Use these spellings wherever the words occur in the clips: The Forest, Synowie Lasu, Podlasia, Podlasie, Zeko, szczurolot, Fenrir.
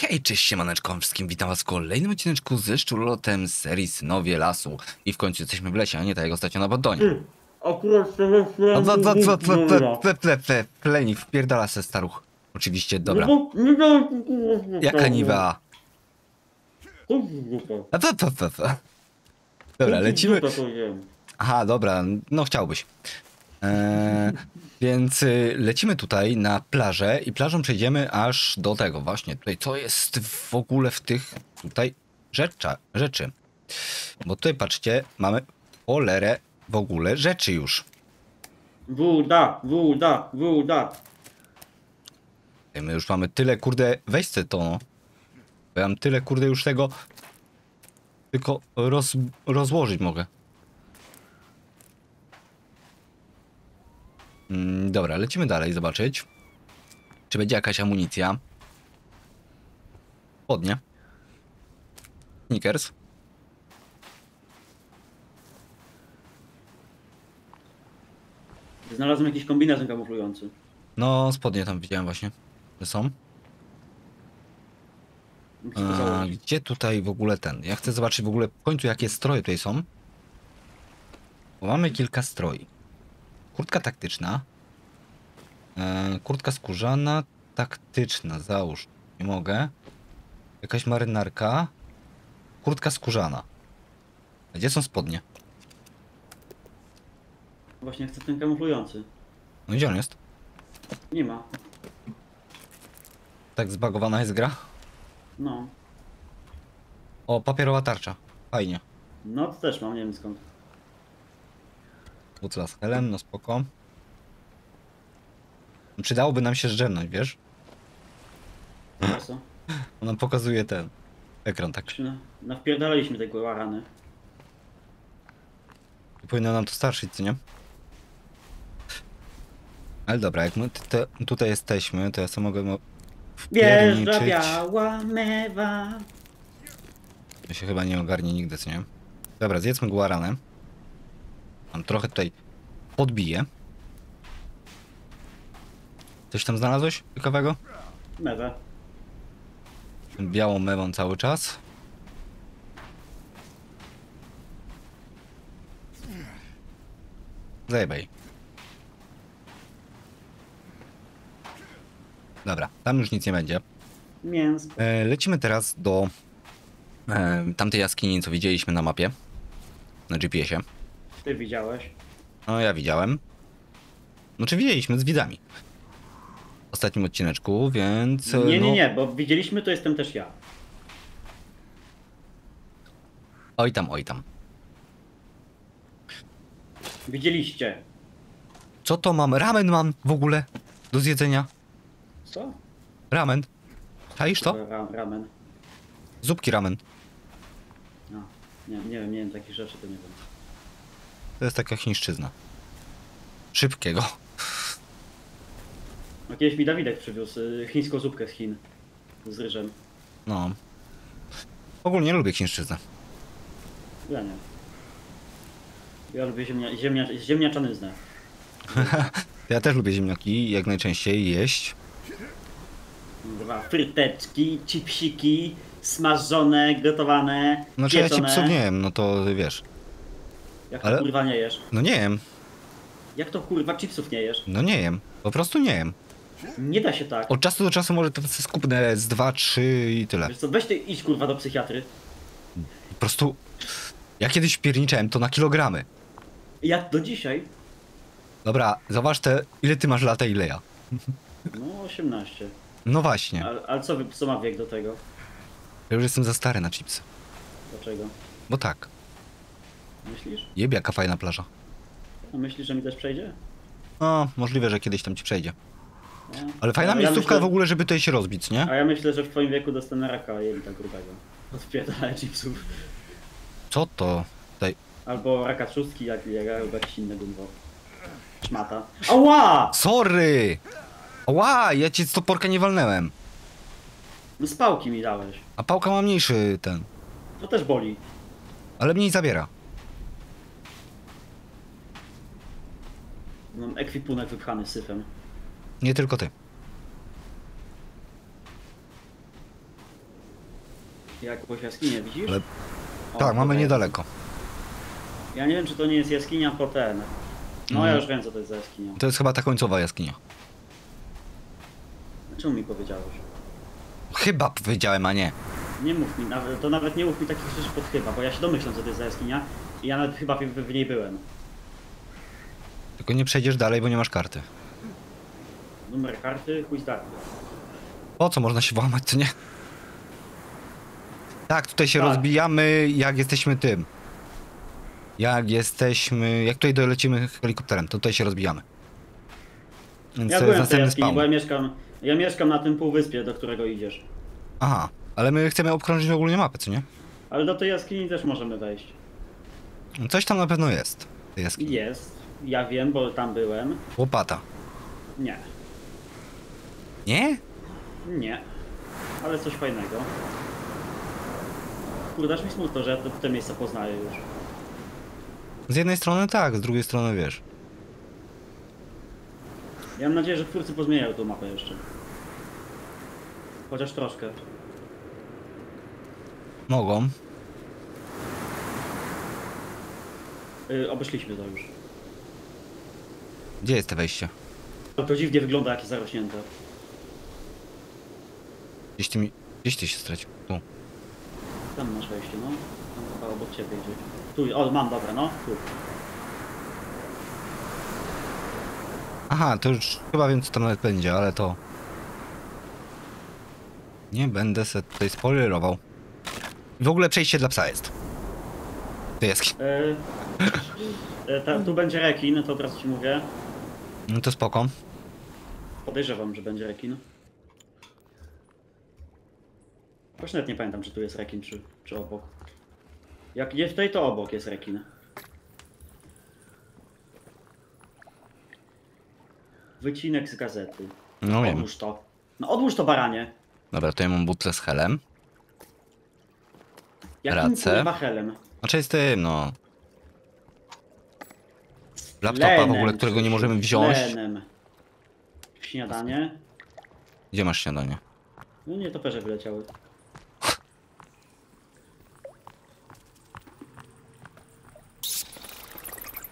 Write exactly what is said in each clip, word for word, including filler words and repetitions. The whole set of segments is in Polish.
Hej, cześć siemaneczko, wszystkim witam was w kolejnym odcineczku ze szczurolotem z serii Synowie Lasu. I w końcu jesteśmy w lesie, a nie tak jak ostatnio na baddonie. Akurat sobie pleni, wpierdala se staruch. Oczywiście, dobra. Jaka niwa. Dobra, lecimy. Aha, dobra, no chciałbyś. Eee, więc lecimy tutaj na plażę i plażą przejdziemy aż do tego właśnie tutaj, co jest w ogóle w tych tutaj rzecza, rzeczy. Bo tutaj patrzcie, mamy cholerę w ogóle rzeczy już. Woda, woda, woda. My już mamy tyle kurde, weź se to no. Ja mam tyle kurde już tego, tylko roz, rozłożyć mogę. Dobra, lecimy dalej, zobaczyć, czy będzie jakaś amunicja. Podnie. Snickers. Znalazłem jakiś kombinezon kamuflujący. No, spodnie tam widziałem właśnie, że są. A, gdzie tutaj w ogóle ten? Ja chcę zobaczyć w ogóle w końcu jakie stroje tutaj są. Bo mamy kilka stroi. Kurtka taktyczna, eee, kurtka skórzana, taktyczna, załóż, nie mogę, jakaś marynarka, kurtka skórzana. A gdzie są spodnie? Właśnie chcę ten kamuflujący. No gdzie on jest? Nie ma. Tak zbagowana jest gra? No. O, papierowa tarcza, fajnie. No to też mam, nie wiem skąd. Bucla z helem, no spoko. Przydałoby nam się zdrzemnąć, wiesz? Co? On nam pokazuje ten ekran, tak? No, no wpierdalaliśmy te rany. Powinno nam to starszyć, co nie? Ale dobra, jak my te, tutaj jesteśmy, to ja sobie mogę wpierniczyć. Wjeżdża biała mewa. To się chyba nie ogarnie nigdy, co nie? Dobra, zjedzmy guaranę. Tam trochę tutaj podbiję. Coś tam znalazłeś ciekawego? Mewę. Białą mewą cały czas. Zajebaj. Dobra, tam już nic nie będzie. Mięsko. Lecimy teraz do e, tamtej jaskini, co widzieliśmy na mapie. Na G P S ie. Ty widziałeś? No ja widziałem. No czy widzieliśmy z widzami. W ostatnim odcineczku, więc... Nie, no... nie, nie, bo widzieliśmy to jestem też ja. Oj tam, oj tam. Widzieliście. Co to mam? Ramen mam w ogóle do zjedzenia. Co? Ramen. Czaisz to? Ra ramen. Zupki ramen. No, nie, nie wiem, nie wiem takich rzeczy, to nie wiem. To jest taka chińszczyzna. Szybkiego. No kiedyś mi Dawidek przywiózł chińską zupkę z Chin. Z ryżem. No. Ogólnie lubię chińszczyznę. Ja nie. Ja lubię ziemnia, ziemnia, ziemniaczanyznę. Ja też lubię ziemniaki, jak najczęściej jeść. Dwa fryteczki, chipsiki, smażone, gotowane, znaczy pieczone. Ja chipsów nie wiem, no to wiesz. Jak to ale... kurwa nie jesz? No nie jem. Jak to kurwa chipsów nie jesz? No nie jem. Po prostu nie jem. Nie da się tak. Od czasu do czasu może to skupnę z dwa, trzy i tyle. Wiesz co, weź ty idź kurwa do psychiatry. Po prostu... Ja kiedyś pierniczałem to na kilogramy. Ja do dzisiaj. Dobra, zobacz te... Ile ty masz lat, ile ja? No osiemnaście. No właśnie. Ale, ale co, co ma wiek do tego? Ja już jestem za stary na chipsy. Dlaczego? Bo tak. Myślisz? Jeb, jaka fajna plaża. A myślisz, że mi też przejdzie? No, możliwe, że kiedyś tam ci przejdzie. No. Ale fajna no, miejscówka ja myślę, w ogóle, żeby tutaj się rozbić, nie? A ja myślę, że w twoim wieku dostanę raka jelita grubego. Odpierdala chipsów. Co to? Tutaj... Albo raka trzustki, jak jakiś inny gumbo. Szmata. Ała! Sorry! Ała! Ja ci z toporka nie walnęłem. No z pałki mi dałeś. A pałka ma mniejszy ten. To też boli. Ale mniej zabiera. Mam ekwipunek wypchany syfem. Nie tylko ty. jakąś jaskinię, widzisz? Ale... O, tak, mamy tutaj niedaleko. Ja nie wiem, czy to nie jest jaskinia po ten. No mm. ja już wiem, co to jest za jaskinia. To jest chyba ta końcowa jaskinia. Czemu mi powiedziałeś? Chyba powiedziałem, a nie. Nie mów mi, nawet, to nawet nie mów mi takich rzeczy pod chyba, bo ja się domyślam, co to jest za jaskinia i ja nawet chyba w, w niej byłem. Tylko nie przejdziesz dalej, bo nie masz karty. Numer karty, chuj starty. Po co można się włamać, czy nie? Tak, tutaj się tak rozbijamy, jak jesteśmy tym. Jak jesteśmy... Jak tutaj dolecimy helikopterem, to tutaj się rozbijamy. Więc ja byłem następny w tej jaskini, bo ja mieszkam, ja mieszkam na tym półwyspie, do którego idziesz. Aha, ale my chcemy obkrążyć ogólnie mapę, co nie? Ale do tej jaskini też możemy wejść. Coś tam na pewno jest. Tej jaskini. Jest, ja wiem, bo tam byłem. Łopata. Nie. Nie? Nie. Ale coś fajnego. Kurde, aż mi smutno, że ja te, te miejsca poznaję już. Z jednej strony tak, z drugiej strony wiesz. Ja mam nadzieję, że twórcy pozmieniają tą mapę jeszcze. Chociaż troszkę. Mogą. Yy, obeszliśmy to już. Gdzie jest te wejście? To dziwnie wygląda, jakie zarośnięte. Gdzieś ty, mi... Gdzieś ty się stracił. Tu. Tam masz wejście, no. Tam chyba obok ciebie idzie. Tu, o, mam, dobra, no. Tu. Aha, to już chyba wiem, co tam nawet będzie, ale to... Nie będę se tutaj spoilerował. W ogóle przejście dla psa jest. To jest. Yy, yy, ta, tu będzie rekin, to od razu ci mówię. No to spoko. Podejrzewam, że będzie rekin. Właśnie nawet nie pamiętam, czy tu jest rekin, czy, czy obok. Jak jest tutaj, to obok jest rekin. Wycinek z gazety. No wiem. Odłóż to. No odłóż to, baranie. Dobra, to ja mam butlę z helem. Jakim kurwa helem? Znaczy z tym, no. Laptopa Lenem, w ogóle, którego nie możemy wziąć. Lenem. Śniadanie. Gdzie masz śniadanie? No nie, toperze wyleciały.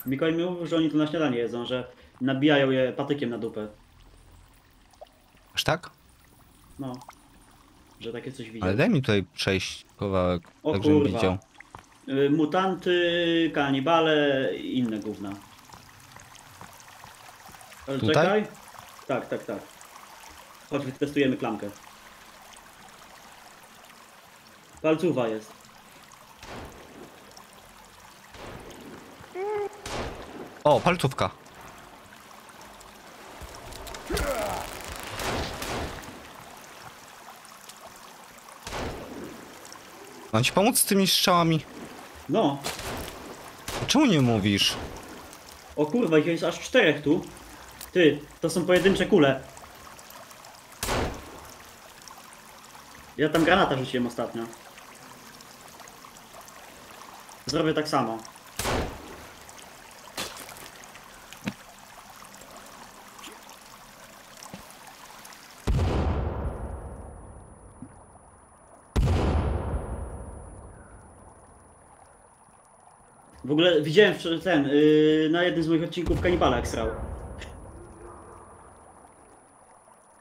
Mikołaj mi mówił, że oni tu na śniadanie jedzą, że nabijają je patykiem na dupę. Aż tak? No. Że takie coś widział. Ale daj mi tutaj przejść kawałek, o tak żebym widział. Mutanty, kanibale i inne gówna. Ale tutaj? Czekaj. Tak, tak, tak. Chodź, testujemy klamkę. Palcówa jest. O, palcówka. Mam ci pomóc z tymi strzałami? No. Czemu nie mówisz? O kurwa, jest aż czterech tu. Ty, to są pojedyncze kule. Ja tam granata rzuciłem ostatnio. Zrobię tak samo. W ogóle widziałem ten, yy, na jednym z moich odcinków kanibala, jak srał.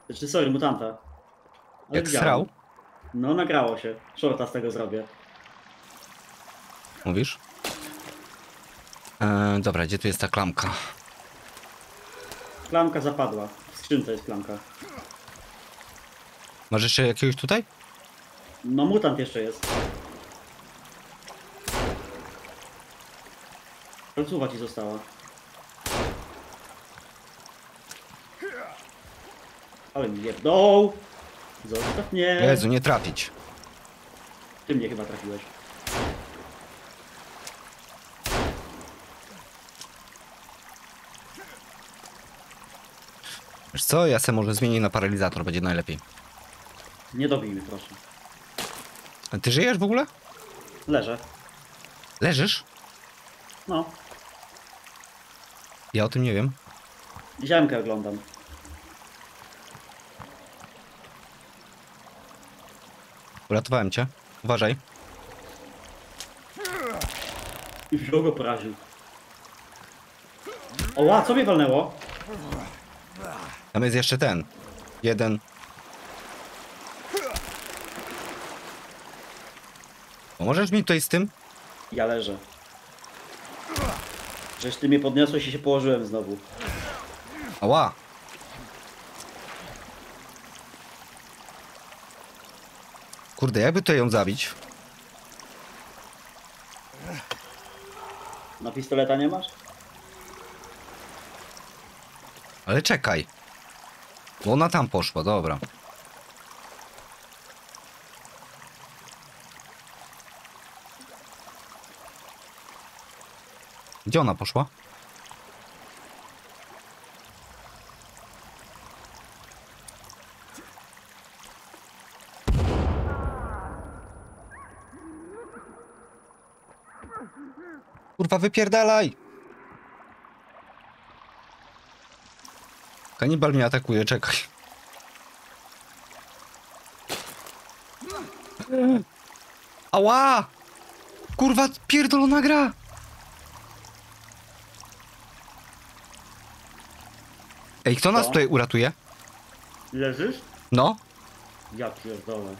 Znaczy, sorry, mutanta. Ale jak widziałem. Srał? No, nagrało się. Shorta z tego zrobię. Mówisz? Eee, dobra, gdzie tu jest ta klamka? Klamka zapadła. W skrzynce jest klamka. Masz jeszcze jakiegoś tutaj? No, mutant jeszcze jest. Palcuwa ci została. Ale mi jebnął. Zostaw mnie. Jezu, nie trafić. Ty mnie chyba trafiłeś. Wiesz co? Ja se może zmienię na paralizator, będzie najlepiej. Nie dobij mnie, proszę. A ty żyjesz w ogóle? Leżę. Leżysz? No. Ja o tym nie wiem. Ziemkę oglądam. Uratowałem cię. Uważaj. I wziął go, poraził. Oła, co mnie walnęło? Tam jest jeszcze ten. Jeden. Możesz mi tutaj z tym? Ja leżę. Żeś ty mnie podniosłeś i się położyłem znowu. Ała. Kurde, jakby to ją zabić? Na pistoleta nie masz? Ale czekaj. Bo ona tam poszła, dobra. Gdzie ona poszła? Kurwa, wypierdalaj! Kanibal mnie atakuje, czekaj. Ała! Kurwa, pierdolona gra! Ej, kto nas tutaj uratuje? Leżysz? No. Ja pierdolę.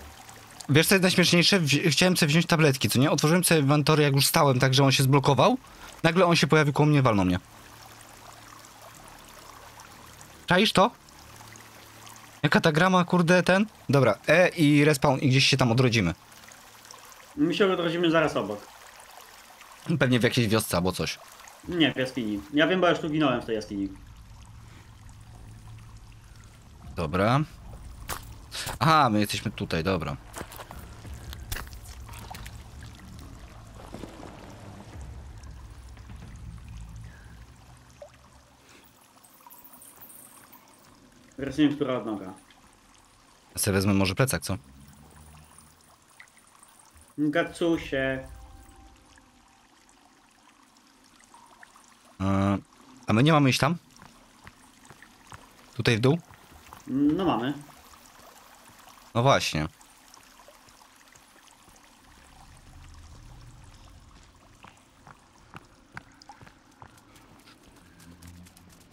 Wiesz co jest najśmieszniejsze? Wzi chciałem sobie wziąć tabletki, co nie? Otworzyłem sobie inwentory, jak już stałem, tak że on się zblokował. Nagle on się pojawił koło mnie, walnął mnie. Czaisz to? Jaka ta grama, kurde, ten? Dobra, E i respawn i gdzieś się tam odrodzimy. My się odrodzimy zaraz obok. Pewnie w jakiejś wiosce albo coś. Nie, w jaskini. Ja wiem, bo już tu ginąłem w tej jaskini. Dobra. Aha, my jesteśmy tutaj, dobra. Teraz nie wiem, która odnoga. Ja sobie wezmę może plecak, co? Gacusie. A, a my nie mamy iść tam? Tutaj w dół? No mamy. No właśnie.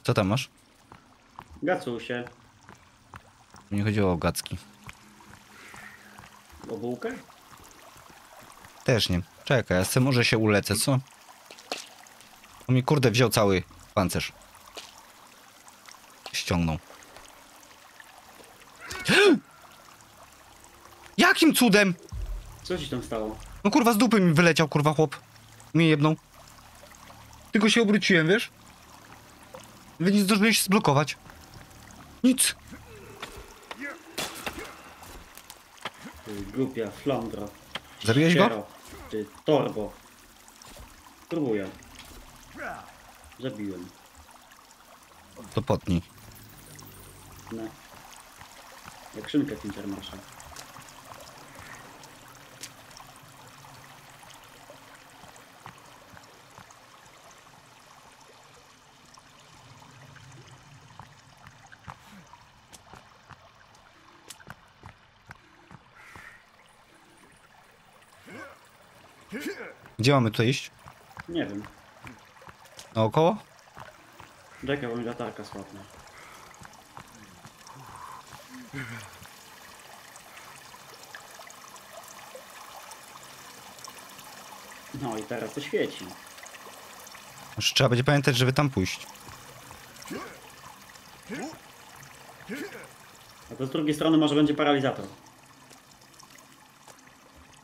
Co tam masz? Gacusie. Nie chodziło o gacki. O bułkę? Też nie. Czekaj, ja sobie może się ulecę, co? On mi kurde wziął cały pancerz. Ściągnął. Jakim cudem? Co ci tam stało? No kurwa, z dupy mi wyleciał, kurwa, chłop. Mnie jebnął. Tylko się obróciłem, wiesz? Wy nie zdążyłeś się zblokować. Nic. Ty głupia flądra. Zabiłeś go? Ty torbo. Próbuję. Zabiłem. To potnij. No. Jak szynkę w intermarsze. Gdzie mamy tutaj iść? Nie wiem. Naokoło? Czekaj, bo mi latarka słabna. No i teraz to świeci. Już trzeba będzie pamiętać, żeby tam pójść. A to z drugiej strony może będzie paralizator.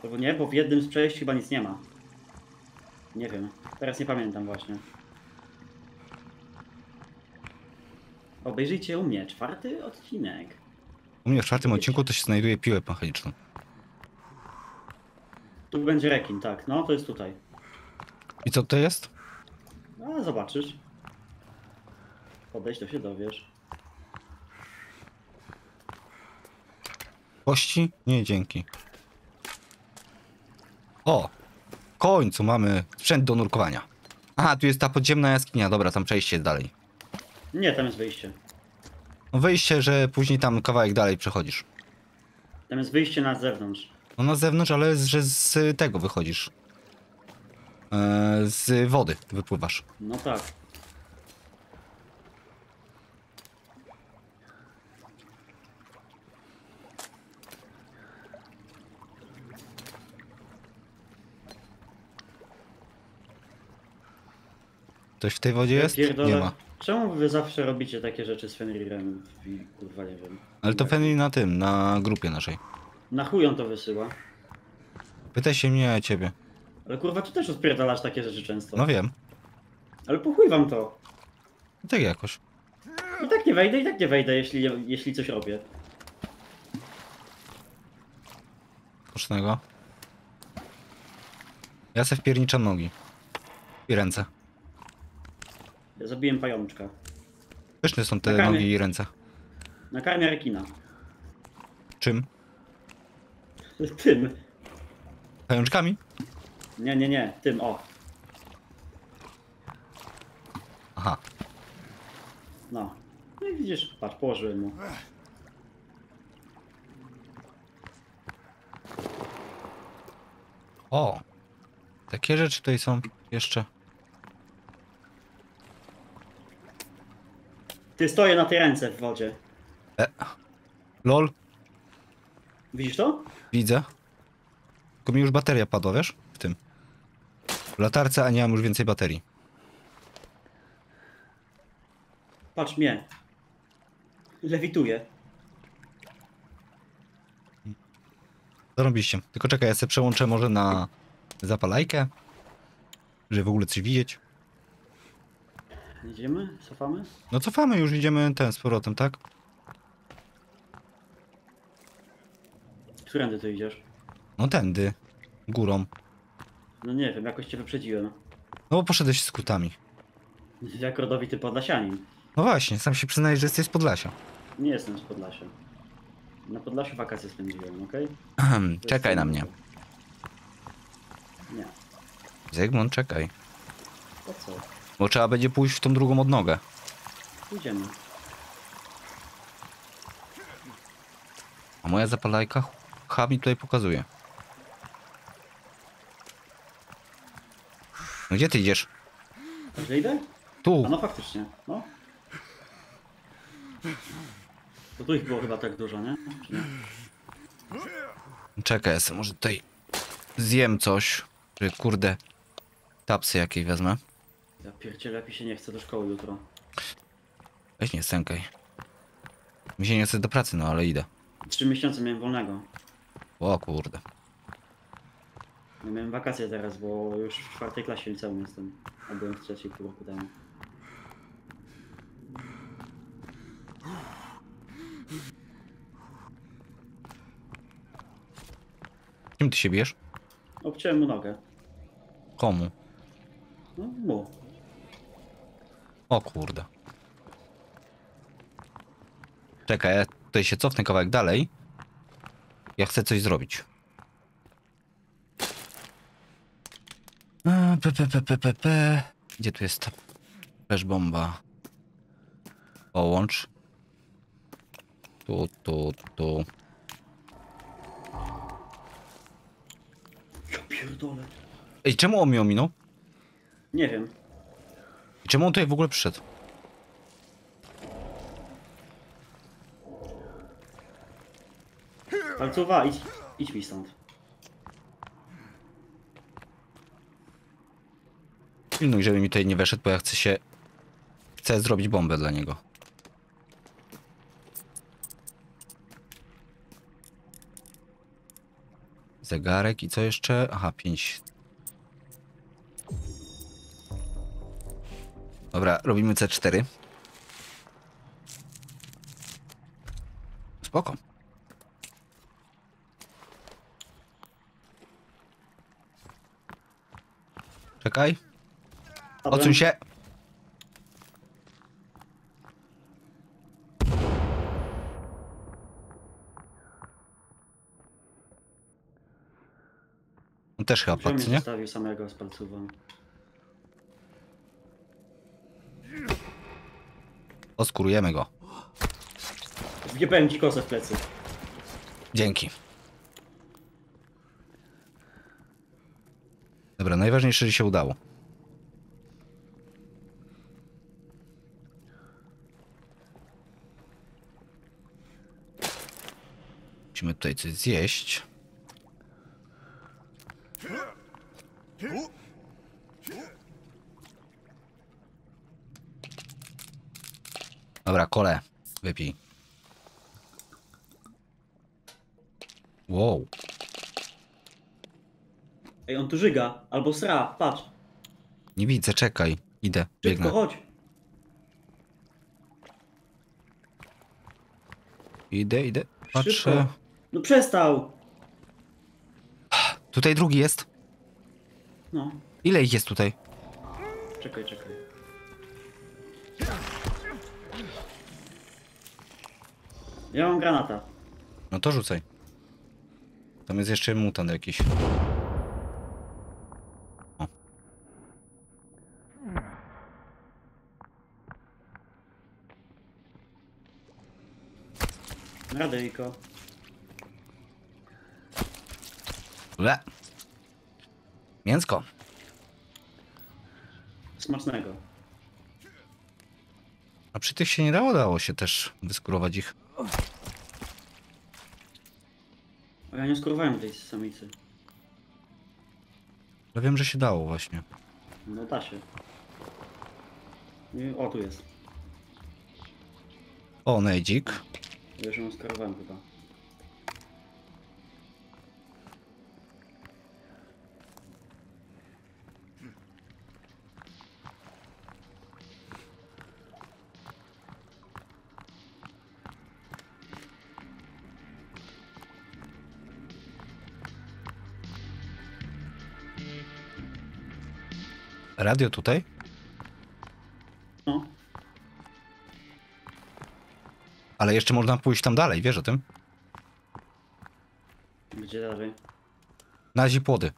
Albo nie, bo w jednym z przejść chyba nic nie ma. Nie wiem, teraz nie pamiętam właśnie. Obejrzyjcie u mnie czwarty odcinek. U mnie w czwartym odcinku to się znajduje piłę mechaniczną. Tu będzie rekin, tak. No, to jest tutaj. I co to jest? No, zobaczysz. Podejdź, to się dowiesz. Kości? Nie, dzięki. O! W końcu mamy sprzęt do nurkowania. Aha, tu jest ta podziemna jaskinia. Dobra, tam przejście jest dalej. Nie, tam jest wyjście. No wyjście, że później tam kawałek dalej przechodzisz. Tam jest wyjście na zewnątrz. No na zewnątrz, ale że z tego wychodzisz. Eee, z wody wypływasz. No tak. Ktoś w tej wodzie jest? Nie ma. Czemu wy zawsze robicie takie rzeczy z Fenrirem? Kurwa, nie wiem. Ale to Fenrir na tym, na grupie naszej. Na chuj on to wysyła? Pytaj się mnie, a ciebie. Ale kurwa, ty też odpierdalasz takie rzeczy często. No wiem. Ale po chuj wam to. I tak jakoś. I tak nie wejdę, i tak nie wejdę, jeśli, jeśli coś robię. Pocznego. Ja se wpierniczam nogi. I ręce. Ja zabiłem pajączka. Pyszne są te nogi i ręce. Nakarmię rekina. Czym? Tym. Pajączkami? Nie, nie, nie. Tym, o. Aha. No. No i widzisz, patrz, położyłem mu. O. Takie rzeczy tutaj są jeszcze. Ty, stoję na tej ręce w wodzie. E. Lol. Widzisz to? Widzę. Tylko mi już bateria padła, wiesz? W tym. W latarce, a nie mam już więcej baterii. Patrz mnie. Lewituję. Zarobiście. Tylko czekaj, ja sobie przełączę może na zapalajkę. Żeby w ogóle coś widzieć. Idziemy? Cofamy? No cofamy, już idziemy ten z powrotem, tak? Którędy ty idziesz? No tędy. Górą. No nie wiem, jakoś cię wyprzedziłem. No bo poszedłeś z kutami. Jak rodowity podlasianin. No właśnie, sam się przyznajesz, że jesteś z Podlasia. Nie jestem z Podlasia. Na Podlasiu wakacje spędziłem, okej? Okay? Czekaj na mnie. Nie. Zygmunt, czekaj. Po co? Bo trzeba będzie pójść w tą drugą odnogę. Idziemy. A moja zapalajka H mi tutaj pokazuje. No gdzie ty idziesz? Gdzie idę? Tu. A no faktycznie, no. Bo tu ich było chyba tak dużo, nie? Czy nie? Czekaj, ja może tutaj zjem coś. Czy kurde, tapsy jakiej wezmę. Ja pierdzielę, lepiej się nie chce do szkoły jutro. Weź nie stękaj. Mi się nie chce do pracy, no ale idę. Trzy miesiące miałem wolnego. O kurde. Ja miałem wakacje teraz, bo już w czwartej klasie liceum jestem. A byłem w trzeciej pół roku temu. Kim ty się bijesz? Obciąłem mu nogę. Komu? No mu. O kurde. Czekaj, ja tutaj się cofnę kawałek dalej. Ja chcę coś zrobić. P, p, p, p, p, p. Gdzie tu jest ta też bomba? Połącz. Tu, tu, tu. Ja pierdolę. Ej, czemu on mnie ominął? Nie wiem. I czemu on tutaj w ogóle przyszedł? Palcowa, idź, idź mi stąd. Pilnuj, żeby mi tutaj nie weszedł, bo ja chcę się... Chcę zrobić bombę dla niego. Zegarek i co jeszcze? Aha, pięć. Dobra, robimy C cztery. Spoko. Czekaj. Odsuń się. On też chyba padł, nie? Zostawił samego z palcówą. Oskurujemy go. Wjebałem ci kosę w plecy. Dzięki. Dobra, najważniejsze, że się udało. Musimy tutaj coś zjeść. Dobra, kole, wypij. Wow. Ej, on tu żyga, albo sra, patrz. Nie widzę, czekaj, idę, biegnę. Szybko, chodź. Idę, idę, patrzę. Szybko. No przestał. Tutaj drugi jest. No. Ile ich jest tutaj? Czekaj, czekaj. Ja mam granata. No to rzucaj. Tam jest jeszcze mutant jakiś. O. Radyjko. Le. Mięsko. Smacznego. A przy tych się nie dało, dało się też wyskurować ich. Ja nie skurowałem tej samicy. Ja wiem, że się dało właśnie. No da się. I, o, tu jest. O, nejdzik. Ja już ją skurowałem chyba. Radio tutaj? No. Ale jeszcze można pójść tam dalej, wiesz o tym? Gdzie dalej? Na razie płody.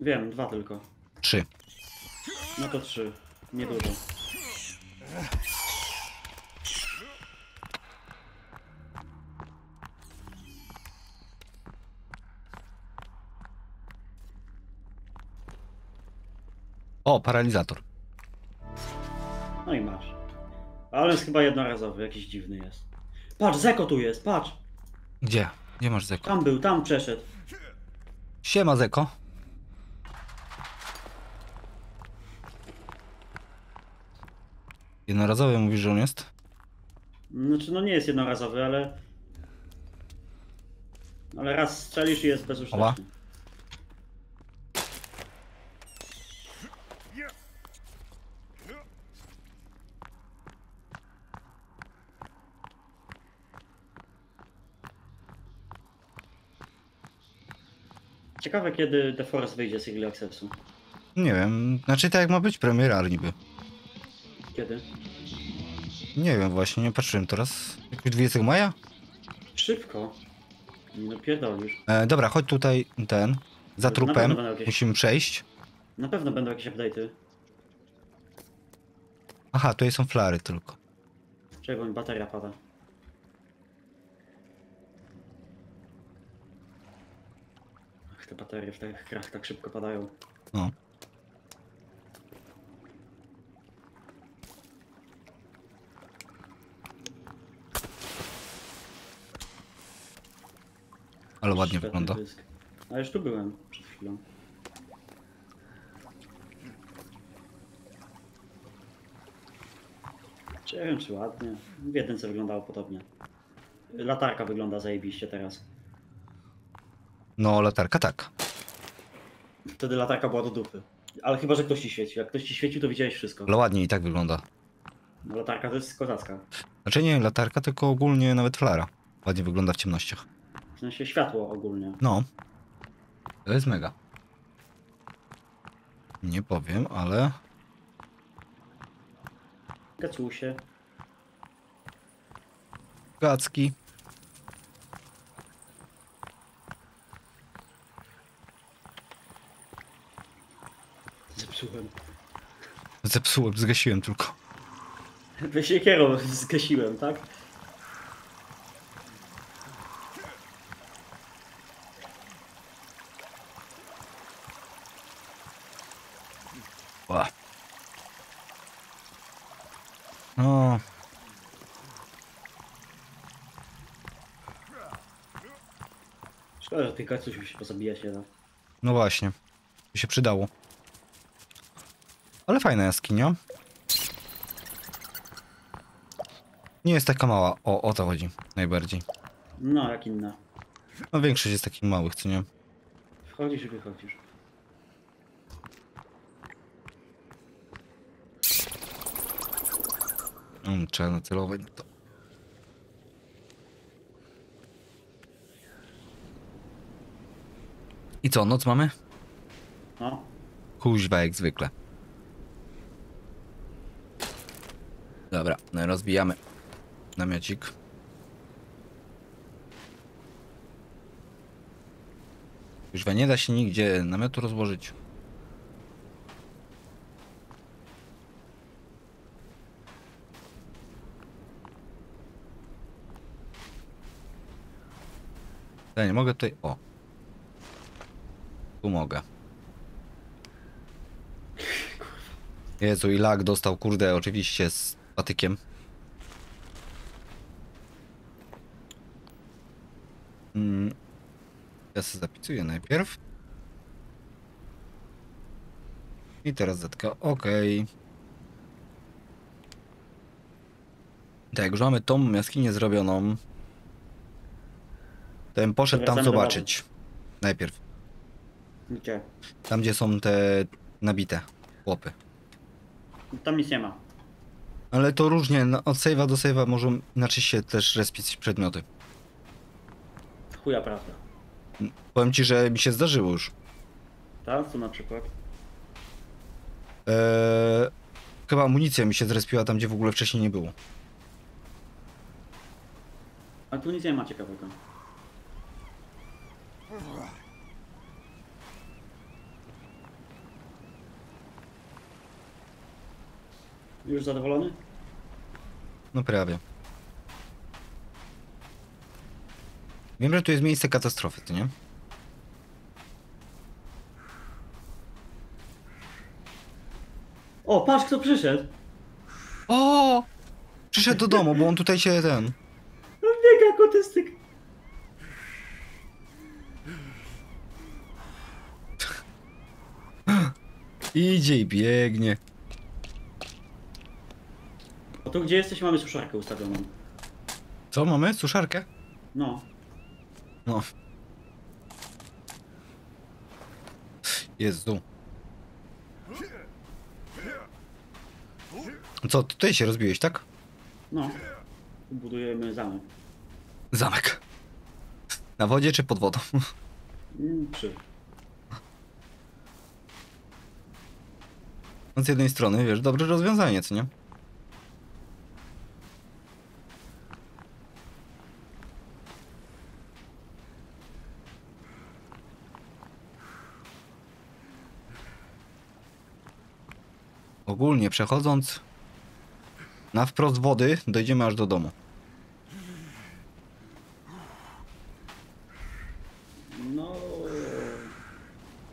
Wiem, dwa tylko. Trzy. No to trzy. Niedużo. O, paralizator. No i masz. Ale jest chyba jednorazowy, jakiś dziwny jest. Patrz, Zeko tu jest, patrz. Gdzie? Gdzie masz Zeko? Tam był, tam przeszedł. Siema, Zeko. Jednorazowy mówisz, że on jest? Znaczy, no nie jest jednorazowy, ale... Ale raz strzelisz i jest bezużyteczny. Oba. Ciekawe, kiedy The Forest wyjdzie z Early Accessu. Nie wiem, znaczy tak jak ma być premiera niby. Kiedy? Nie wiem właśnie, nie patrzyłem teraz. Jakoś dwudziestego maja? Szybko. No pierdolisz. E, dobra, chodź tutaj ten, za trupem, jakieś... musimy przejść. Na pewno będą jakieś update'y. Aha, tutaj są flary tylko. Czekaj, bo mi bateria pada. Te baterie w tych grach tak szybko padają. No. Ale ładnie Świetny wygląda. Dysk. A już tu byłem przed chwilą. Czy ja wiem, czy ładnie. W jedynce wyglądało podobnie. Latarka wygląda zajebiście teraz. No, latarka tak. Wtedy latarka była do dupy. Ale chyba, że ktoś ci świeci. Jak ktoś ci świeci, to widziałeś wszystko. Ale ładnie i tak wygląda. No, latarka to jest kozacka. Znaczy nie latarka, tylko ogólnie nawet flara. Ładnie wygląda w ciemnościach. W sensie światło ogólnie. No. To jest mega. Nie powiem, ale... Gacusie. Gacki. Zepsułem. Zepsułem, zgasiłem tylko. Weź się kierą, zgasiłem, tak? No. Szkoda, że tych kaców mi się pozabijać nie da. No właśnie. Mi się przydało. Ale fajna jaskinia. Nie jest taka mała. O, o to chodzi. Najbardziej. No, jak inna. No większość jest takich małych, co nie? Wchodzisz i wychodzisz. Um, trzeba nacelować to. I co, noc mamy? No. Kuźwa jak zwykle. Dobra, no rozbijamy namiocik. Kuźwa, nie da się nigdzie namiotu rozłożyć. Ja nie mogę tutaj... O! Tu mogę. Jezu, i lag dostał, kurde, oczywiście z patykiem. Mm. Ja sobie zapisuję najpierw. I teraz zetka. Okej. Okay. Tak, już mamy tą jaskinię zrobioną. To bym poszedł tam zobaczyć. Najpierw. Gdzie? Tam, gdzie są te nabite chłopy. Tam nic nie ma. Ale to różnie. Od save'a do save'a możą inaczej się też respić przedmioty. Chuja prawda. Powiem ci, że mi się zdarzyło już. Tak? Co na przykład? Eee, chyba amunicja mi się zrespiła tam, gdzie w ogóle wcześniej nie było. A tu nic nie ma ciekawego. Już zadowolony? No prawie. Wiem, że tu jest miejsce katastrofy, to nie? O, patrz kto przyszedł! O! Przyszedł do domu, bo on tutaj się ten... No biega kotystyk. Idzie i biegnie. O tu gdzie jesteś mamy suszarkę ustawioną. Co mamy? Suszarkę? No. No. Jezu. Co, tutaj się rozbiłeś, tak? No. Budujemy zamek. Zamek. Na wodzie czy pod wodą? Przy. No z jednej strony, wiesz, dobre rozwiązanie, co nie? Ogólnie przechodząc na wprost wody, dojdziemy aż do domu. No...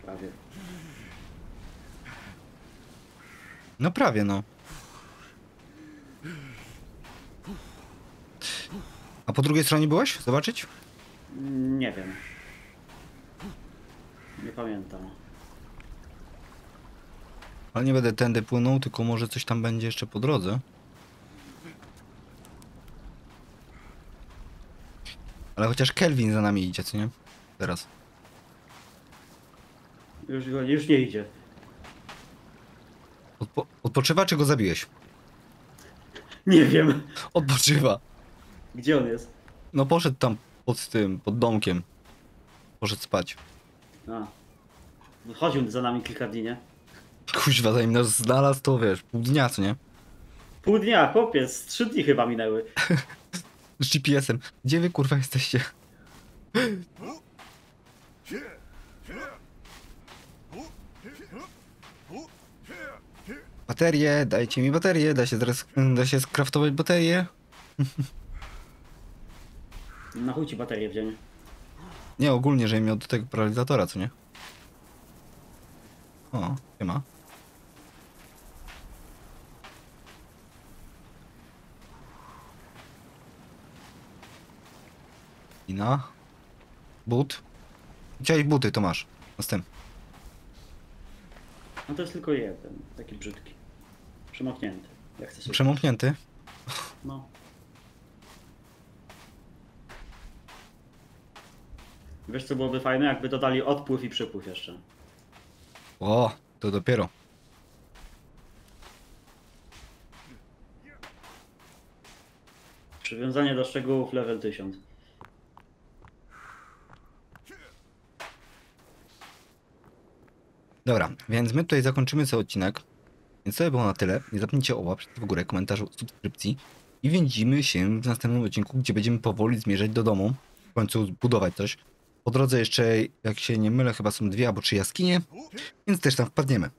prawie. No prawie, no. A po drugiej stronie byłeś? Zobaczyć? Nie wiem. Nie pamiętam. Ale nie będę tędy płynął, tylko może coś tam będzie jeszcze po drodze. Ale chociaż Kelvin za nami idzie, co nie? Teraz. Już, już nie idzie. Odpo odpoczywa czy go zabiłeś? Nie wiem. Odpoczywa. Gdzie on jest? No poszedł tam pod tym, pod domkiem. Poszedł spać. A. No chodził za nami kilka dni, nie? Kuźwa, zanim nas znalazł, to wiesz, pół dnia, co nie? Pół dnia, chłopiec, trzy dni chyba minęły. Z G P S-em. Gdzie wy, kurwa, jesteście? Baterie, dajcie mi baterie, da się, da się skraftować baterie. Na chuj ci baterie w dzień. Nie, ogólnie, że miał do tego paralizatora, co nie? O, nie ma. Ina. But. Chciałeś buty, to masz. Następny. No to jest tylko jeden, taki brzydki. Przemoknięty. Jak chcesz. Przemoknięty? No. Wiesz co byłoby fajne? Jakby dodali odpływ i przypływ jeszcze. O, to dopiero. Przywiązanie do szczegółów level tysiąc. Dobra, więc my tutaj zakończymy cały odcinek. Więc to by było na tyle. Nie zapomnijcie o łapce w górę, komentarzu, subskrypcji. I widzimy się w następnym odcinku, gdzie będziemy powoli zmierzać do domu. W końcu zbudować coś. Po drodze jeszcze, jak się nie mylę, chyba są dwie albo trzy jaskinie. Więc też tam wpadniemy.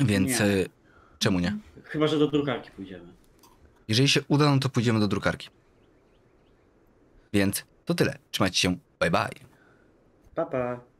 Więc nie. Czemu nie? Chyba, że do drukarki pójdziemy. Jeżeli się uda, no to pójdziemy do drukarki. Więc to tyle. Trzymajcie się. Bye bye. Pa pa.